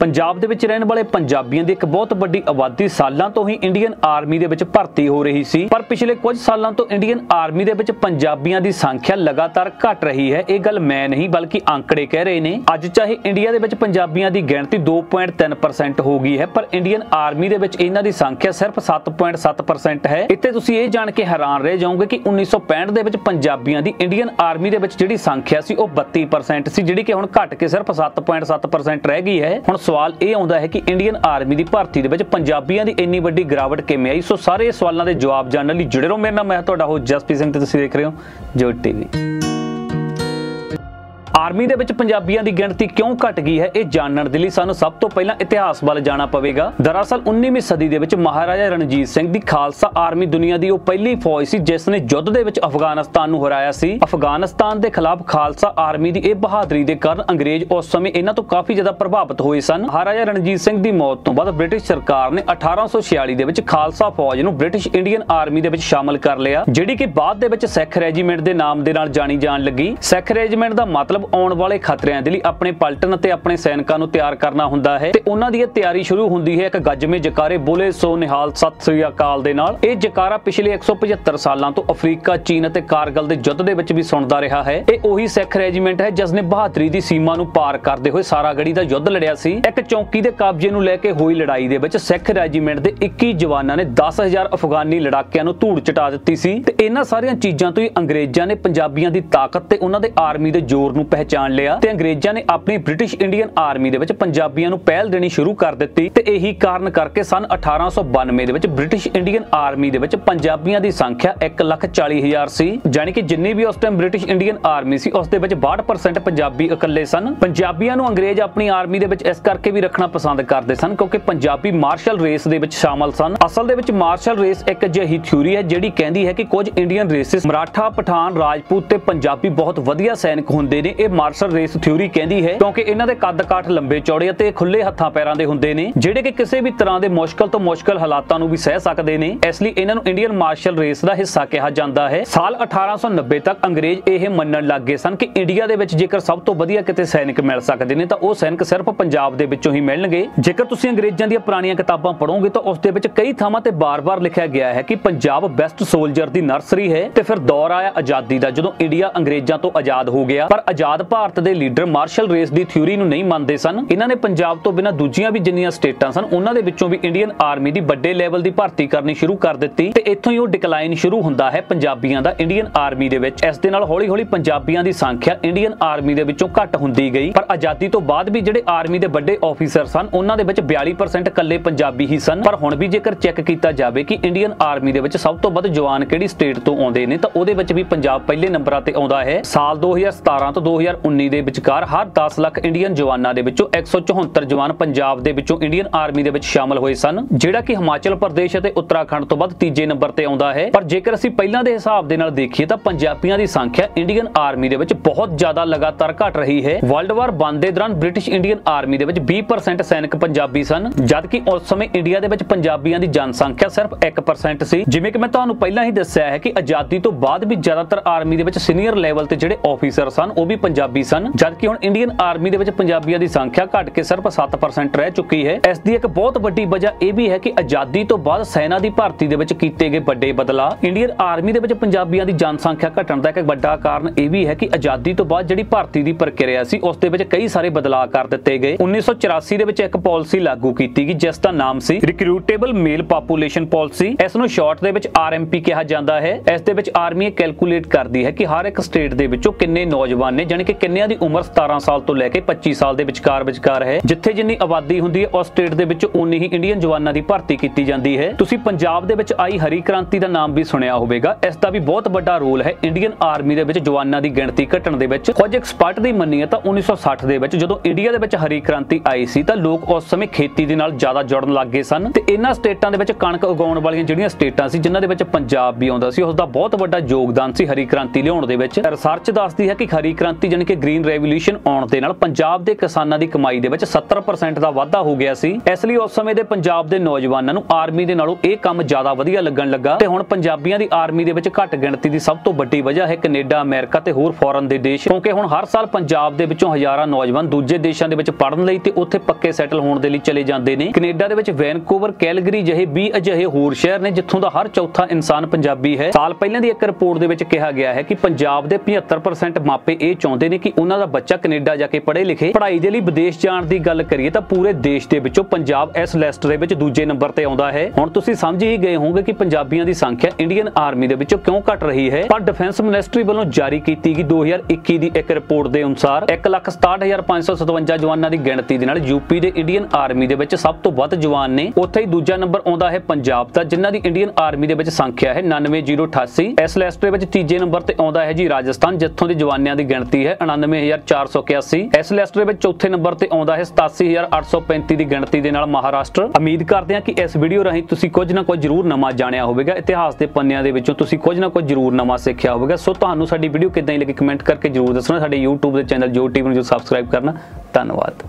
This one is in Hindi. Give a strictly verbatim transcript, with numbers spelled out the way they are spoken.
पंजाब दे विच रहण वाले पंजाबियों की एक बहुत बड़ी आबादी सालों तो ही इंडियन आर्मी दे विच भर्ती हो रही सी, पर पिछले कुछ सालों तो इंडियन आर्मी दे विच पंजाबियों की संख्या लगातार घट रही है। ये गल मैं नहीं बल्कि आंकड़े कह रहे हैं। अज चाहे इंडिया दे विच पंजाबियों की गिणती दो पॉइंट तीन परसेंट हो गई है, पर इंडियन आर्मी दे विच इन्हां दी संख्या सिर्फ सात पॉइंट सात परसेंट है। इत्थे तुसीं ये जाण के हैरान रह जाओगे कि उन्नीस सौ पैंठ दे विच पंजाबियों की इंडियन आर्मी दे विच जिहड़ी संख्या सी ओह बत्तीस परसेंट सी, जिहड़ी कि हुण घट के सिर्फ सात पॉइंट सात परसेंट रह गई है। हुण सवाल यह आता है कि इंडियन आर्मी की भर्ती के पंजाबियों की इतनी बड़ी गिरावट किवें आई। सो सारे सवालों के जवाब जानने लिए जुड़े रहो मेरे नाल। मैं तुहाडा होस्ट जसप्रीत सिंह, तुसीं देख रहे हो जोट टीवी। आर्मी दे विच पंजाबियों की गिणती क्यों घट गई है, यह जानने के लिए सानू सब तो पहला इतिहास वाल जाना पवेगा। दरअसल उन्नीवीं सदी दे विच महाराजा रणजीत सिंह दी खालसा आर्मी दुनिया की वह पहली फौज सी जिसने युद्ध दे विच अफगानिस्तान नूं हराया सी। अफगानिस्तान के खिलाफ खालसा आर्मी की यह बहादुरी के कारण अंग्रेज उस समय इन्हां तों काफी ज्यादा प्रभावित हुए सन। महाराजा रणजीत सिंह की मौत तो बाद ब्रिटिश सरकार ने अठारह सौ छियाली दे विच खालसा फौज नूं ब्रिटिश इंडियन आर्मी दे विच शामिल कर लिया, जिहड़ी कि बाद दे विच सिख रेजीमेंट के नाम के नाल जानी जाण लगी। सिख रेजीमेंट का मतलब आने वाले खतरियां दे लई अपने पलटन ते अपने सैनिकां नूं तैयार करना हुंदा है ते उन्हां दी तैयारी शुरू हुंदी है एक गजमें जकारे बोले सो निहाल सत श्री अकाल दे नाल। इह जकारा पिछले एक सौ पचहत्तर सालां तों अफ्रीका, चीन ते कारगिल दे युद्ध दे विच भी सुणदा रहा है। इह ओही सिख रेजीमेंट है जिसने बहादुरी दी सीमा नूं पार करदे होए सारागढ़ी दा युद्ध लड़िया सी। एक चौकी दे कब्जे नूं लै के होई लड़ाई दे विच सिख रेजीमेंट दे इक्कीस जवानां ने दस हज़ार अफगानी लड़ाकियां नूं धूड़ चटा दित्ती सी ते इन्हां सारियां चीज़ां तों ही अंग्रेज़ां ने पंजाबियां दी ताकत ते उन्हां दे आर्मी दे जोर पहचान लिया ते अंग्रेजां ने अपनी ब्रिटिश इंडियन आर्मी दे विच पंजाबियां नूं पहल देनी शुरू कर दित्ती ते यही कारण करके सन अठारह सौ बानवे दे विच ब्रिटिश इंडियन आर्मी दे विच पंजाबियां दी संख्या एक लाख चालीस हज़ार सी। जानी कि जिन्नी भी उस टाइम ब्रिटिश इंडियन आर्मी सी उस दे विच बासठ परसेंट पंजाबी इकल्ले सन। पंजाबियां नूं अंग्रेज अपनी आर्मी दे विच इस करके भी रखना पसंद करदे सन क्योंकि पंजाबी मार्शल रेस दे विच शामिल सन। असल दे विच मार्शल रेस एक अजिही थ्योरी है जिहड़ी कहंदी है कि कुछ इंडियन रेसिस मराठा, पठान, राजपूत ते पंजाबी बहुत वधिया सैनिक हुंदे ने। ਇਹ ਮਾਰਸ਼ਲ ਰੇਸ ਥਿਊਰੀ ਕਹਿੰਦੀ ਹੈ ਕਿਉਂਕਿ ਇਹਨਾਂ ਦੇ ਕੱਦ ਕਾਠ ਲੰਬੇ ਚੌੜੇ ਅਤੇ ਖੁੱਲੇ ਹੱਥਾਂ ਪੈਰਾਂ ਦੇ ਹੁੰਦੇ ਨੇ ਜਿਹੜੇ ਕਿ ਕਿਸੇ ਵੀ ਤਰ੍ਹਾਂ ਦੇ ਮੁਸ਼ਕਲ ਤੋਂ ਮੁਸ਼ਕਲ ਹਾਲਾਤਾਂ ਨੂੰ ਵੀ ਸਹਿ ਸਕਦੇ ਨੇ, ਇਸ ਲਈ ਇਹਨਾਂ ਨੂੰ ਇੰਡੀਅਨ ਮਾਰਸ਼ਲ ਰੇਸ ਦਾ ਹਿੱਸਾ ਕਿਹਾ ਜਾਂਦਾ ਹੈ। ਸਾਲ ਅਠਾਰਾਂ ਸੌ ਨੱਬੇ ਤੱਕ ਅੰਗਰੇਜ਼ ਇਹ ਮੰਨਣ ਲੱਗ ਗਏ ਸਨ ਕਿ ਇੰਡੀਆ ਦੇ ਵਿੱਚ ਜੇਕਰ ਸਭ ਤੋਂ ਵਧੀਆ ਕਿਤੇ ਸੈਨਿਕ ਮਿਲ ਸਕਦੇ ਨੇ ਤਾਂ ਉਹ ਸੈਨਿਕ ਸਿਰਫ ਪੰਜਾਬ ਦੇ ਵਿੱਚੋਂ ਹੀ ਮਿਲਣਗੇ। ਜੇਕਰ ਤੁਸੀਂ ਅੰਗਰੇਜ਼ਾਂ ਦੀਆਂ ਪੁਰਾਣੀਆਂ ਕਿਤਾਬਾਂ ਪੜ੍ਹੋਗੇ ਤਾਂ ਉਸ ਦੇ ਵਿੱਚ ਕਈ ਥਾਵਾਂ ਤੇ ਬਾਰ-ਬਾਰ ਲਿਖਿਆ ਗਿਆ ਹੈ ਕਿ ਪੰਜਾਬ ਬੈਸਟ ਸੋਲਜਰ ਦੀ ਨਰਸਰੀ ਹੈ ਤੇ ਫਿਰ ਦੌਰ ਆਇਆ ਆਜ਼ਾਦੀ ਦਾ ਜਦੋਂ ਇੰਡੀਆ ਅੰਗਰੇਜ਼ਾਂ ਤੋਂ ਆਜ਼ਾਦ ਹੋ ਗਿਆ। ਪਰ ਆਜ਼ਾਦ ਭਾਰਤ ਦੇ ਲੀਡਰ ਮਾਰਸ਼ਲ ਰੇਸ ਦੀ ਥਿਊਰੀ ਨੂੰ ਨਹੀਂ ਮੰਨਦੇ ਸਨ। ਇਹਨਾਂ ਨੇ ਪੰਜਾਬ ਤੋਂ ਬਿਨਾਂ ਦੂਜੀਆਂ ਵੀ ਜਿੰਨੀਆਂ ਸਟੇਟਾਂ ਸਨ ਉਹਨਾਂ ਦੇ ਵਿੱਚੋਂ ਵੀ ਇੰਡੀਅਨ ਆਰਮੀ ਦੀ ਵੱਡੇ ਲੈਵਲ ਦੀ ਭਰਤੀ ਕਰਨੀ ਸ਼ੁਰੂ ਕਰ ਦਿੱਤੀ ਤੇ ਇੱਥੋਂ ਹੀ ਉਹ ਡਿਕਲਾਈਨ ਸ਼ੁਰੂ ਹੁੰਦਾ ਹੈ ਪੰਜਾਬੀਆਂ ਦਾ ਇੰਡੀਅਨ ਆਰਮੀ ਦੇ ਵਿੱਚ। ਇਸ ਦੇ ਨਾਲ ਹੌਲੀ-ਹੌਲੀ ਪੰਜਾਬੀਆਂ ਦੀ ਸੰਖਿਆ ਇੰਡੀਅਨ ਆਰਮੀ ਦੇ ਵਿੱਚੋਂ ਘਟ ਹੁੰਦੀ ਗਈ। ਪਰ ਆਜ਼ਾਦੀ ਤੋਂ ਬਾਅਦ ਵੀ ਜਿਹੜੇ ਆਰਮੀ ਦੇ ਵੱਡੇ ਆਫੀਸਰ ਸਨ ਉਹਨਾਂ ਦੇ ਵਿੱਚ ਬਿਆਲੀ ਪਰਸੈਂਟ ਇਕੱਲੇ ਪੰਜਾਬੀ ਹੀ ਸਨ। ਪਰ ਹੁਣ ਵੀ ਜੇਕਰ ਚੈੱਕ ਕੀਤਾ ਜਾਵੇ ਕਿ ਇੰਡੀਅਨ ਆਰਮੀ ਦੇ ਵਿੱਚ ਸਭ ਤੋਂ ਵੱਧ ਜਵਾਨ ਕਿਹੜੀ ਸਟੇਟ ਤੋਂ ਆਉਂਦੇ ਨੇ ਤਾਂ ਉਹਦੇ ਵਿੱਚ ਵੀ ਪੰਜਾਬ ਪਹਿਲੇ ਨੰਬਰਾਂ ਤੇ ਆਉਂਦਾ ਹੈ। ਸਾਲ ਦੋ ਹਜ਼ਾਰ ਸਤਾਰਾਂ ਤੋਂ ਦੋ ਹਜ਼ਾਰ ਉੱਨੀ ਦੇ ਵਿਚਕਾਰ ਹਰ ਦਸ ਲੱਖ ਇੰਡੀਅਨ ਜਵਾਨਾਂ ਦੇ ਵਿੱਚੋਂ ਇੱਕ ਸੌ ਚੁਹੱਤਰ ਜਵਾਨ ਪੰਜਾਬ ਦੇ ਵਿੱਚੋਂ ਇੰਡੀਅਨ ਆਰਮੀ ਦੇ ਵਿੱਚ ਸ਼ਾਮਲ ਹੋਏ ਸਨ, ਜਿਹੜਾ ਕਿ ਹਿਮਾਚਲ ਪ੍ਰਦੇਸ਼ ਅਤੇ ਉੱਤਰਾਖੰਡ ਤੋਂ ਬਾਅਦ ਤੀਜੇ ਨੰਬਰ ਤੇ ਆਉਂਦਾ ਹੈ। ਪਰ ਜੇਕਰ ਅਸੀਂ ਪਹਿਲਾਂ ਦੇ ਹਿਸਾਬ ਦੇ ਨਾਲ ਦੇਖੀਏ ਤਾਂ ਪੰਜਾਬੀਆਂ ਦੀ ਸੰਖਿਆ ਇੰਡੀਅਨ ਆਰਮੀ ਦੇ ਵਿੱਚ ਬਹੁਤ ਜ਼ਿਆਦਾ ਲਗਾਤਾਰ ਘਟ ਰਹੀ ਹੈ। ਵਰਲਡ ਵਾਰ ਵਨ ਦੇ ਦੌਰਾਨ ਬ੍ਰਿਟਿਸ਼ ਇੰਡੀਅਨ ਆਰਮੀ ਦੇ ਵਿੱਚ ਵੀਹ ਪਰਸੈਂਟ ਸੈਨਿਕ ਪੰਜਾਬੀ ਸਨ, ਜਦਕਿ ਉਸ ਸਮੇਂ ਇੰਡੀਆ ਦੇ ਵਿੱਚ ਪੰਜਾਬੀਆਂ ਦੀ ਜਨਸੰਖਿਆ ਸਿਰਫ ਇੱਕ ਪਰਸੈਂਟ ਸੀ। ਜਿਵੇਂ ਕਿ ਮੈਂ ਤੁਹਾਨੂੰ ਪਹਿਲਾਂ ਹੀ ਦੱਸਿਆ ਹੈ ਕਿ ਆਜ਼ਾਦੀ ਤੋਂ ਬਾਅਦ ਵੀ ਜ਼ਿਆਦਾਤਰ ਆਰਮੀ ਦੇ ਵਿੱਚ ਸੀਨੀਅਰ ਲੈਵਲ ਤੇ ਜਿਹੜੇ ਆਫੀਸਰ ਸਨ ਉਹ ਵੀ पंजाबी सन, जबकि हुण इंडियन आर्मी दे विच पंजाबियों की संख्या घट के सिर्फ सात परसेंट रह चुकी है। इस दी एक बहुत बड़ी वजह यह भी है कि आजादी तो बाद सेना दी भर्ती दे विच कीते गए बड़े बदलाव। इंडियन आर्मी दे विच पंजाबियों दी जनसंख्या घटण दा एक बड़ा कारण यह भी है कि आजादी तो बाद जिहड़ी भर्ती दी प्रक्रिया सी उस दे विच कई सारे बदलाव कर दित्ते गए। उन्नीस सौ चौरासी दे विच एक पॉलिसी लागू कीती गई जिस दा नाम सी रिक्रूटेबल मेल पॉपुलेशन पॉलिसी। इस नूं शॉर्ट दे विच आरएमपी कहा जांदा है। इस दे विच आर्मी कैलकुलेट करदी है कि हर एक स्टेट दे विचों किन्ने नौजवान ने ਜਾਣੀ ਕਿ ਕਿੰਨਿਆਂ ਦੀ ਉਮਰ ਸਤਾਰਾਂ ਸਾਲ ਤੋਂ ਲੈ ਕੇ ਪੱਚੀ ਸਾਲ ਦੇ ਵਿਚਕਾਰ ਵਿਚਕਾਰ ਹੈ। ਜਿੱਥੇ ਜਿੰਨੀ ਆਬਾਦੀ ਹੁੰਦੀ ਹੈ ਉਸ ਸਟੇਟ ਦੇ ਵਿੱਚ ਉਨੀ ਹੀ ਇੰਡੀਅਨ ਜਵਾਨਾਂ ਦੀ ਭਰਤੀ ਕੀਤੀ ਜਾਂਦੀ ਹੈ। ਤੁਸੀਂ ਪੰਜਾਬ ਦੇ ਵਿੱਚ ਆਈ ਹਰੀ ਕ੍ਰਾਂਤੀ ਦਾ ਨਾਮ ਵੀ ਸੁਣਿਆ ਹੋਵੇਗਾ, ਇਸ ਦਾ ਵੀ ਬਹੁਤ ਵੱਡਾ ਰੋਲ ਹੈ ਇੰਡੀਅਨ ਆਰਮੀ ਦੇ ਵਿੱਚ ਜਵਾਨਾਂ ਦੀ ਗਿਣਤੀ ਘਟਣ ਦੇ ਵਿੱਚ। ਕੁਝ ਐਕਸਪਰਟ ਦੀ ਮੰਨੀਏ ਤਾਂ ਉੱਨੀ ਸੌ ਸੱਠ ਦੇ ਵਿੱਚ ਜਦੋਂ ਇੰਡੀਆ ਦੇ ਵਿੱਚ ਹਰੀ ਕ੍ਰਾਂਤੀ ਆਈ ਸੀ ਤਾਂ ਲੋਕ ਉਸ ਸਮੇਂ ਖੇਤੀ ਦੇ ਨਾਲ ਜ਼ਿਆਦਾ ਜੁੜਨ ਲੱਗ ਗਏ ਸਨ ਤੇ ਇਹਨਾਂ ਸਟੇਟਾਂ ਦੇ ਵਿੱਚ ਕਣਕ ਉਗਾਉਣ ਵਾਲੀਆਂ ਜਿਹੜੀਆਂ ਸਟੇਟਾਂ ਸੀ ਜਿਨ੍ਹਾਂ ਦੇ ਵਿੱਚ ਪੰਜਾਬ ਵੀ ਆਉਂਦਾ ਸੀ ਉਸ ਦਾ ਬਹੁਤ ਵੱਡਾ ਯੋਗਦਾਨ ਸੀ ਹਰੀ ਕ੍ਰਾਂਤੀ ਲਿਆਉਣ ਦੇ ਵਿੱਚ। ਰਿਸਰਚ ਦੱਸਦੀ ਹੈ ਕਿ ਹਰੀ ਕ੍ਰਾਂਤੀ जाने कि ग्रीन रेवोल्यूशन आने के नाल पंजाब के किसानों की कमाई के सत्तर परसेंट का वाधा हो गया सी। इसलिए उस समय के पंजाब के नौजवानों को आर्मी के नालों यह काम ज्यादा वधिया लगन लगा। तो हुण पंजाबियों की आर्मी के घट गिणती की सब तो बड़ी वजह है कनेडा, अमेरिका ते होर फॉरन दे देश, क्योंकि हुण हर साल पंजाब दे विचों हजारां नौजवान दूजे देशों दे विच पढ़न लई ते उत्थे पक्के सैटल होण दे लई चले जांदे ने। कनेडा दे विच वैनकूवर, कैलगरी जहे बीस अजिहे होर शहर ने जिथों दा हर चौथा इंसान पंजाबी है। साल पहले दी इक रिपोर्ट दे विच कहा गया है कि पंजाब दे पचहत्तर परसेंट मापे ये चाहुंदे ने कि उन्हां दा बच्चा कनेडा जाके पढ़े लिखे। पढ़ाई दे लई विदेश जाण दी गल करिए तां पूरे देश दे विचों पंजाब इस लिस्ट दे विच दूजे नंबर ते आउंदा है। हुण तुसीं समझ ही गए होवोगे कि पंजाबियां दी संख्या इंडियन आर्मी दे विचों क्यों घट रही है। पर डिफेंस मिनिस्ट्री वालों जारी की गई दो हज़ार इक्की की एक रिपोर्ट के अनुसार एक लाख सताहठ हज़ार पांच सौ सतवंजा जवानों की गिणती के नाल यूपी के इंडियन आर्मी के सब तो वध जवान ने। उत्थे ही दूजा नंबर आता है पंजाब का, जिन्हां दी इंडियन आर्मी के संख्या है नानवे जीरो अठासी। इस लिस्ट के तीजे नंबर से आता है जी राजस्थान, जिथों के जवानों की गिणती है उनानवे हज़ार चार सौ इक्यासी। इस लिस्ट के चौथे नंबर से आता है सतासी हज़ार अठ सौ पैंती की गिणती के नाल महाराष्ट्र। उम्मीद करते हैं कि इस वीडियो राही तुसीं कुछ ना कुछ जरूर नवां जाणिया होगा, इतिहास के पन्नियां दे विचों तुसीं कुछ ना कुछ जरूर नवां सीखिया होगा। सो तुहानूं साडी वीडियो किदां लगी कमेंट करके जरूर दसना। साडे यूट्यूब के चैनल जोट टीवी को सब्सक्राइब करना। धन्यवाद।